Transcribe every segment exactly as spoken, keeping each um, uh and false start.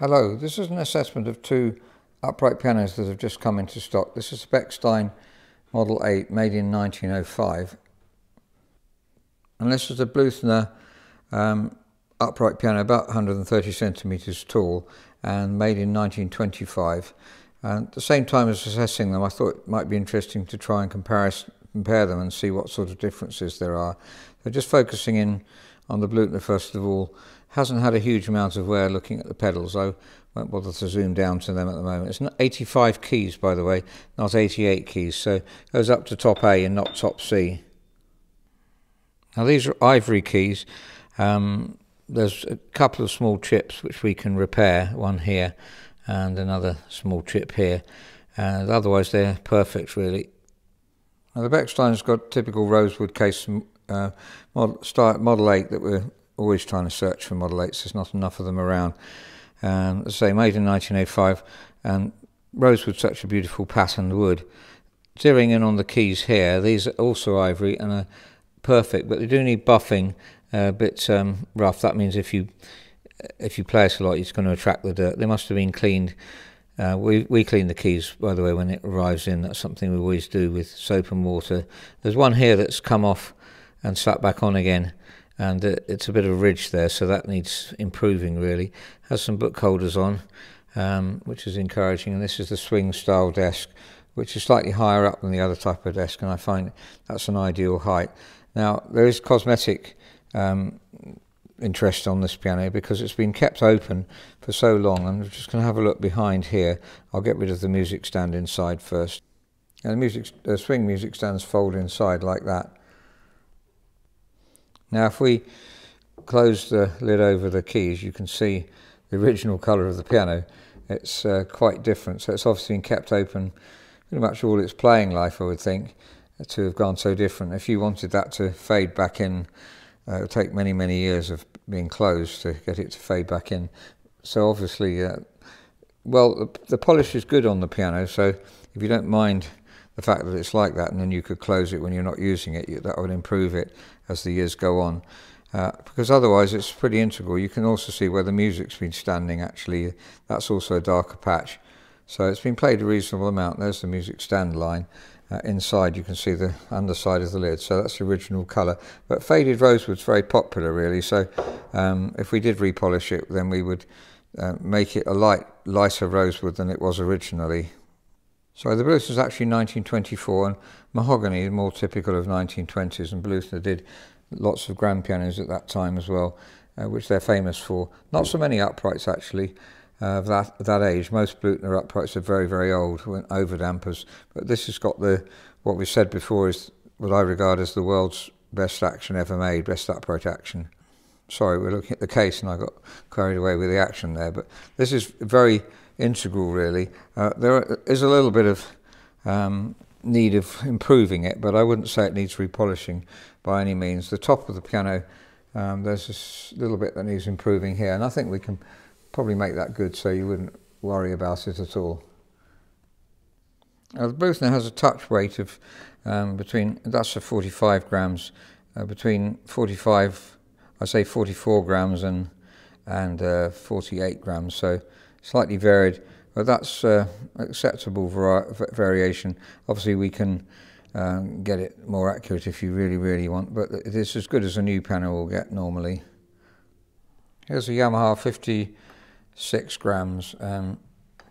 Hello, this is an assessment of two upright pianos that have just come into stock. This is a Bechstein Model eight made in nineteen oh five. And this is a Blüthner um, upright piano about one hundred thirty centimetres tall and made in nineteen twenty-five. And at the same time as assessing them, I thought it might be interesting to try and compare them and see what sort of differences there are. So just focusing in on the Blüthner first of all, hasn't had a huge amount of wear looking at the pedals. I won't bother to zoom down to them at the moment. It's not eighty-five keys, by the way, not eighty-eight keys, so it goes up to top A and not top C. Now these are ivory keys. Um, there's a couple of small chips which we can repair, one here and another small chip here, and otherwise they're perfect really. Now the Bechstein's got typical rosewood case uh, model, style, model eight that we're always trying to search for Model eights, there's not enough of them around. Um, as I say, made in nineteen oh five, and rosewood, such a beautiful patterned wood. Zeroing in on the keys here, these are also ivory and are perfect, but they do need buffing, a bit um, rough. That means if you if you play it a lot, it's going to attract the dirt. They must have been cleaned. Uh, we, we clean the keys, by the way, when it arrives in. That's something we always do with soap and water. There's one here that's come off and slapped back on again, and it's a bit of a ridge there, so that needs improving really. Has some book holders on, um, which is encouraging, and this is the swing style desk, which is slightly higher up than the other type of desk, and I find that's an ideal height. Now there is cosmetic um, interest on this piano because it's been kept open for so long. I'm just going to have a look behind here. I'll get rid of the music stand inside first. Now, the music, uh, swing music stands fold inside like that. Now if we close the lid over the keys, you can see the original colour of the piano. It's uh, quite different, so it's obviously been kept open pretty much all its playing life, I would think, to have gone so different. If you wanted that to fade back in, uh, it would take many, many years of being closed to get it to fade back in. So obviously, uh, well, the, the polish is good on the piano, so if you don't mind the fact that it's like that, and then you could close it when you're not using it, you, that would improve it as the years go on, uh, because otherwise it's pretty integral. You can also see where the music's been standing actually. That's also a darker patch, so it's been played a reasonable amount. There's the music stand line. Uh, inside you can see the underside of the lid, so that's the original colour, but faded rosewood's very popular really, so um, if we did repolish it, then we would uh, make it a light, lighter rosewood than it was originally. So the Blüthner is actually nineteen twenty-four, and mahogany is more typical of nineteen twenties, and Blüthner did lots of grand pianos at that time as well, uh, which they're famous for. Not so many uprights actually uh, of that, that age. Most Blüthner uprights are very, very old, over dampers, but this has got the, what we said before is what I regard as the world's best action ever made, best upright action. Sorry, we're looking at the case and I got carried away with the action there, but this is very integral really. Uh, there is a little bit of um, need of improving it, but I wouldn't say it needs repolishing by any means. The top of the piano, um, there's this little bit that needs improving here, and I think we can probably make that good, so you wouldn't worry about it at all. Now, the Blüthner has a touch weight of um, between, that's a forty-five grams, uh, between forty-five, I say forty-four grams and, and uh, forty-eight grams, so slightly varied, but that's uh, acceptable variation. Obviously we can um, get it more accurate if you really, really want, but it is as good as a new piano will get normally. Here's a Yamaha fifty-six grams, um,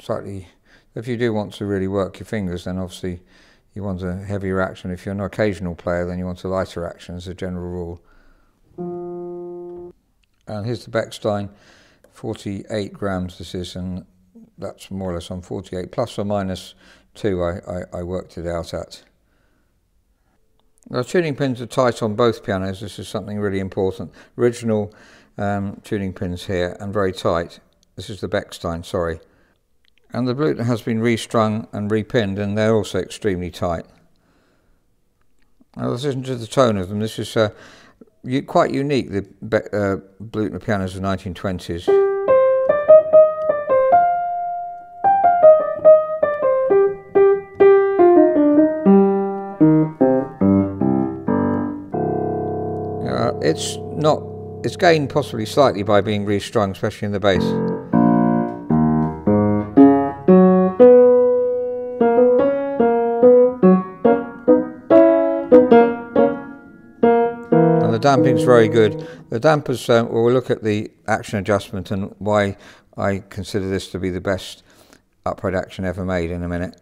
slightly, if you do want to really work your fingers, then obviously you want a heavier action. If you're an occasional player, then you want a lighter action as a general rule. And here's the Bechstein. forty-eight grams this is, and that's more or less on forty-eight, plus or minus two I, I, I worked it out at. Now tuning pins are tight on both pianos, this is something really important. Original um, tuning pins here, and very tight. This is the Bechstein, sorry. And the Blüthner has been restrung and repinned, and they're also extremely tight. Now let's listen to the tone of them. This is uh, quite unique, the uh, Blüthner pianos of the nineteen twenties. Uh, it's not, it's gained possibly slightly by being restrung, especially in the bass. damping is very good. The dampers, um, we'll look at the action adjustment and why I consider this to be the best upright action ever made in a minute.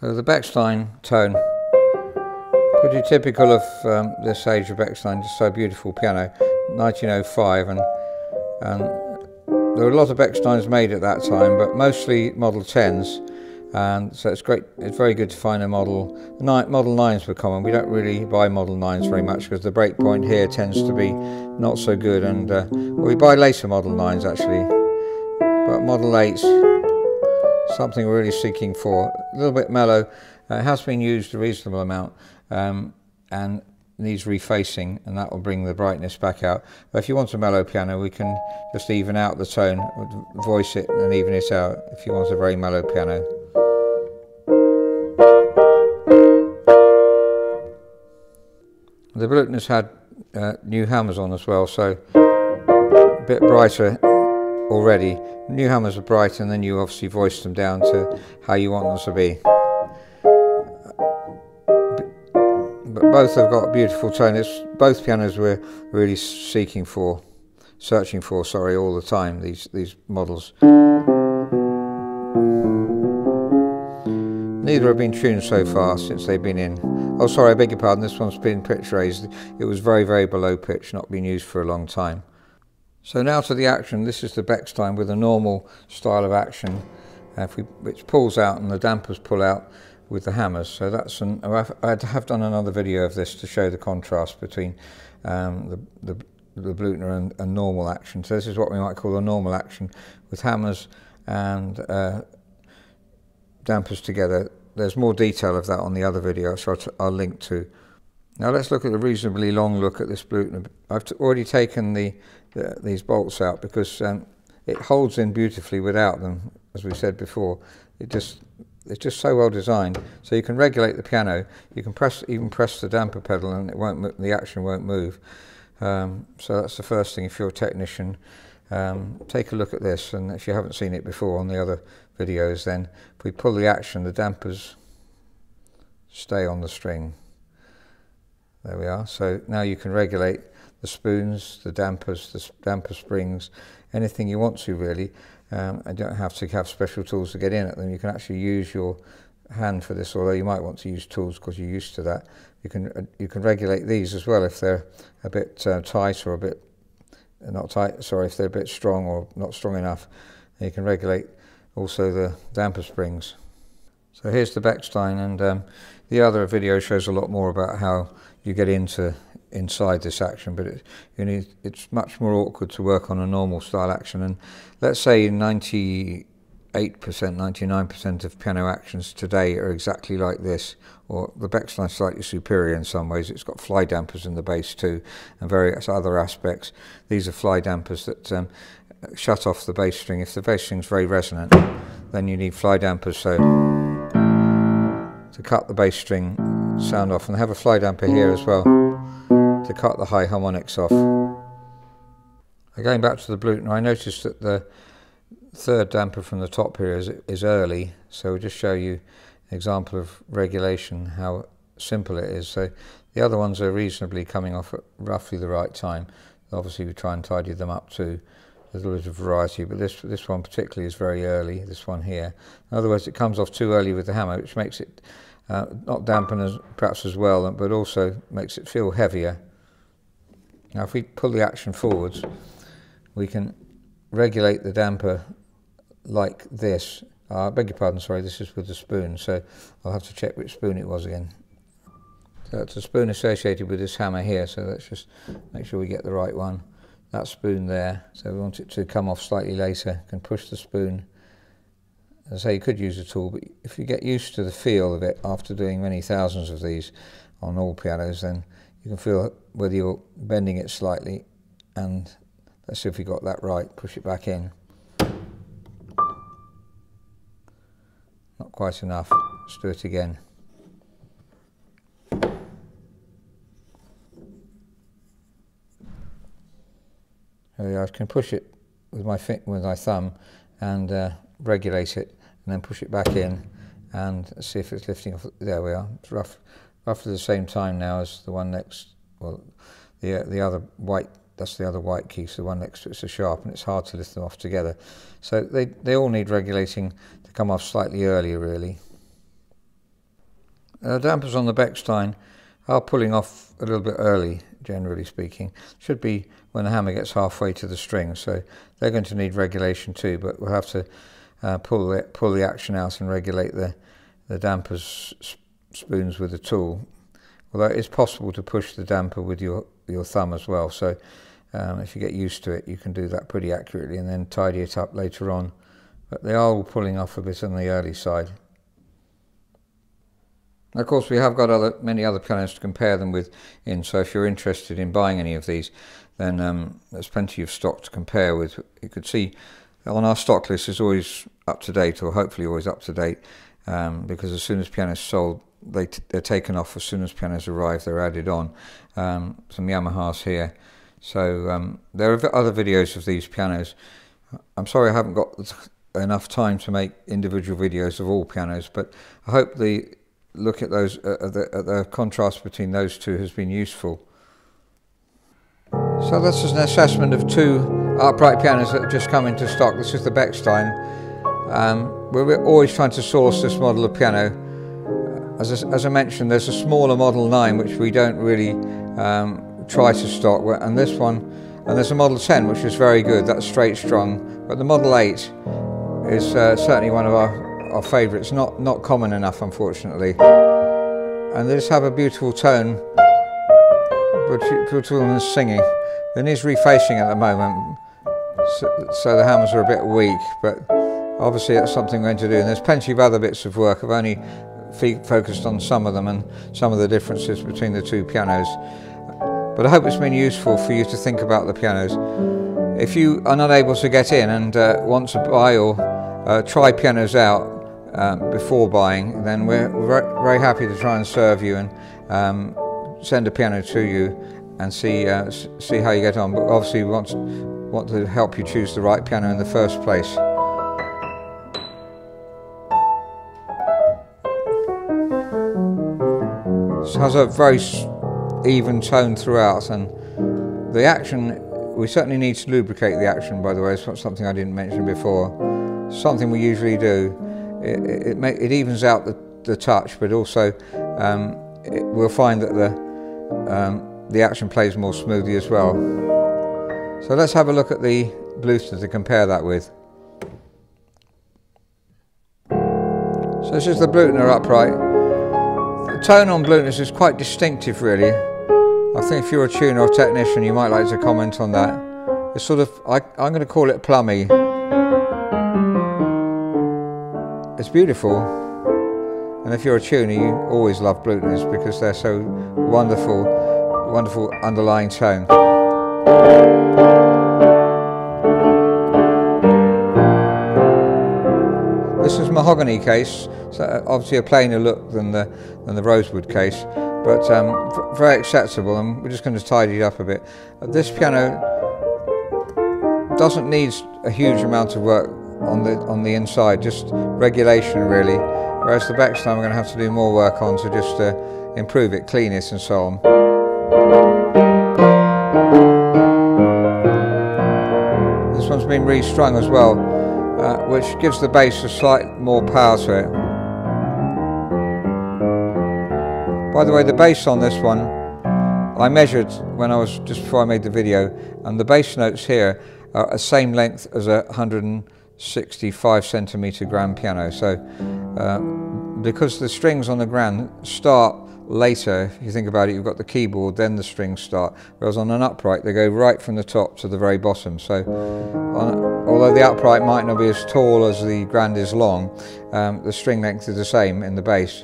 So the Bechstein tone, pretty typical of um, this age of Bechstein, just so beautiful piano, nineteen oh five, and, and there were a lot of Bechsteins made at that time, but mostly Model tens. And so it's great, it's very good to find a model. Model nines were common. We don't really buy Model nines very much because the break point here tends to be not so good, and uh, we buy later Model nines actually, but Model eights, something we're really seeking for. A little bit mellow, uh, has been used a reasonable amount, um, and needs refacing, and that will bring the brightness back out. But if you want a mellow piano, we can just even out the tone, voice it and even it out if you want a very mellow piano. The Blüthner's had uh, new hammers on as well, so a bit brighter already. New hammers are bright, and then you obviously voice them down to how you want them to be. But both have got a beautiful tone. It's both pianos we're really seeking for, searching for, sorry, all the time, these, these models. Neither have been tuned so far since they've been in. Oh, sorry, I beg your pardon, this one's been pitch raised. It was very, very below pitch, not been used for a long time. So now to the action. This is the Bechstein with a normal style of action, uh, if we, which pulls out and the dampers pull out with the hammers. So that's an, I have done another video of this to show the contrast between um, the, the, the Blüthner and, and normal action. So this is what we might call a normal action with hammers and uh, dampers together. There's more detail of that on the other video, so I'll, I'll link to. Now let's look at a reasonably long look at this Blüthner. I've t already taken the, the, these bolts out because um, it holds in beautifully without them, as we said before. It just, it's just so well designed. So you can regulate the piano, you can press, even press the damper pedal and it won't, the action won't move. Um, so that's the first thing. If you're a technician, Um, take a look at this, and if you haven't seen it before on the other videos, then if we pull the action, the dampers stay on the string. There we are. So now you can regulate the spoons, the dampers, the damper springs, anything you want to really. Um, I don't have to have special tools to get in at them. You can actually use your hand for this, although you might want to use tools because you're used to that. You can, uh, you can regulate these as well if they're a bit uh, tight or a bit not tight, sorry, if they're a bit strong or not strong enough. You can regulate also the damper springs. So here's the Bechstein, and um, the other video shows a lot more about how you get into inside this action, but it, you need, it's much more awkward to work on a normal style action. And let's say ninety-eight percent, ninety-nine percent of piano actions today are exactly like this, or the Bechstein is slightly superior in some ways. It's got fly dampers in the bass too, and various other aspects. These are fly dampers that um, shut off the bass string. If the bass string's very resonant, then you need fly dampers so to cut the bass string sound off, and they have a fly damper here as well to cut the high harmonics off. Going back to the Blüthner, I noticed that the third damper from the top here is, is early, so we'll just show you an example of regulation, how simple it is. So the other ones are reasonably coming off at roughly the right time. Obviously we try and tidy them up too, a little bit of variety, but this, this one particularly is very early, this one here. In other words, it comes off too early with the hammer, which makes it uh, not dampen as, perhaps as well, but also makes it feel heavier. Now if we pull the action forwards, we can regulate the damper like this. Uh, I beg your pardon, sorry, this is with the spoon, so I'll have to check which spoon it was again. So it's a spoon associated with this hammer here, so let's just make sure we get the right one. That spoon there, so we want it to come off slightly later. You can push the spoon. As I say, you could use a tool, but if you get used to the feel of it after doing many thousands of these on all pianos, then you can feel whether you're bending it slightly, and let's see if we got that right. Push it back in. Not quite enough. Let's do it again. There we are. I can push it with my with my thumb and uh, regulate it, and then push it back in and see if it's lifting off. There we are. It's rough, roughly the same time now as the one next. Well, the, the other white, that's the other white key, so the one next to it's a sharp, and it's hard to lift them off together. So they, they all need regulating to come off slightly earlier, really. Uh, dampers on the Bechstein are pulling off a little bit early, generally speaking. Should be when the hammer gets halfway to the string, so they're going to need regulation too, but we'll have to uh, pull, the, pull the action out and regulate the, the damper's spoons with the tool. Although it is possible to push the damper with your, your thumb as well, so um, if you get used to it you can do that pretty accurately and then tidy it up later on. But they are all pulling off a bit on the early side. Of course, we have got other, many other pianos to compare them with in, so if you're interested in buying any of these, then um, there's plenty of stock to compare with. You could see on our stock list is always up to date, or hopefully always up to date, um, because as soon as pianos sold, they t they're taken off. As soon as pianos arrive, they're added on. Um, some Yamahas here. So um, there are other videos of these pianos. I'm sorry I haven't got enough time to make individual videos of all pianos, but I hope the look at those, uh, the, uh, the contrast between those two has been useful. So this is an assessment of two upright pianos that have just come into stock. This is the Bechstein. Um, we're always trying to source this model of piano. As I, as I mentioned, there's a smaller Model nine which we don't really um, try to stock, and this one, and there's a Model ten which is very good, that's straight strung, but the Model eight is uh, certainly one of our, our favourites, not, not common enough unfortunately. And they just have a beautiful tone, beautiful and singing. It needs refacing at the moment, so, so the hammers are a bit weak, but obviously that's something we're going to do, and there's plenty of other bits of work. I've only focused on some of them and some of the differences between the two pianos, but I hope it's been useful for you to think about the pianos. If you are not able to get in and uh, want to buy or uh, try pianos out uh, before buying, then we're very happy to try and serve you and um, send a piano to you and see uh, see how you get on, but obviously we want to, want to help you choose the right piano in the first place. Has a very even tone throughout, and the action, we certainly need to lubricate the action, by the way. It's not something I didn't mention before, something we usually do. It, it, it evens out the, the touch, but also um, it, we'll find that the, um, the action plays more smoothly as well. So let's have a look at the Blüthner to compare that with. So this is the Blüthner upright. The tone on Blüthner is quite distinctive really. I think if you're a tuner or technician you might like to comment on that. It's sort of, I, I'm going to call it plummy. It's beautiful, and if you're a tuner you always love Blüthner because they're so wonderful, wonderful underlying tone. This is mahogany case, so obviously a plainer look than the than the rosewood case, but um, very acceptable, and we're just going to tidy it up a bit. This piano doesn't need a huge amount of work on the on the inside, just regulation really. Whereas the Bechstein we're going to have to do more work on to just uh, improve it, clean it, and so on. This one's been restrung as well. Uh, which gives the bass a slight more power to it. By the way, the bass on this one, I measured when I was, just before I made the video, and the bass notes here are the same length as a one hundred sixty-five centimeter grand piano. So, uh, because the strings on the grand start later, if you think about it, you've got the keyboard, then the strings start, whereas on an upright they go right from the top to the very bottom. So, on a, although the upright might not be as tall as the grand is long, um, the string length is the same in the bass.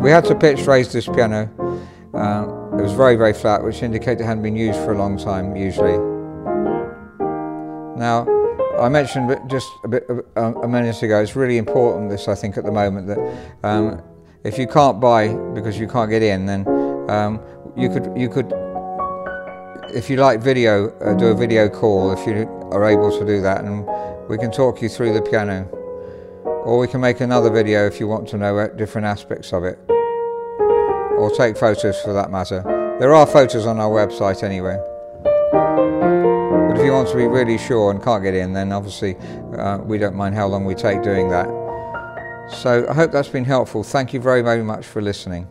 We had to pitch raise this piano. Uh, it was very, very flat, which indicated it hadn't been used for a long time, usually. Now, I mentioned just a, bit, a, a minute ago, it's really important this, I think, at the moment, that um, if you can't buy because you can't get in, then Um, you could, you could, if you like video, uh, do a video call if you are able to do that, and we can talk you through the piano. Or we can make another video if you want to know different aspects of it. Or take photos for that matter. There are photos on our website anyway. But if you want to be really sure and can't get in, then obviously uh, we don't mind how long we take doing that. So I hope that's been helpful. Thank you very, very much for listening.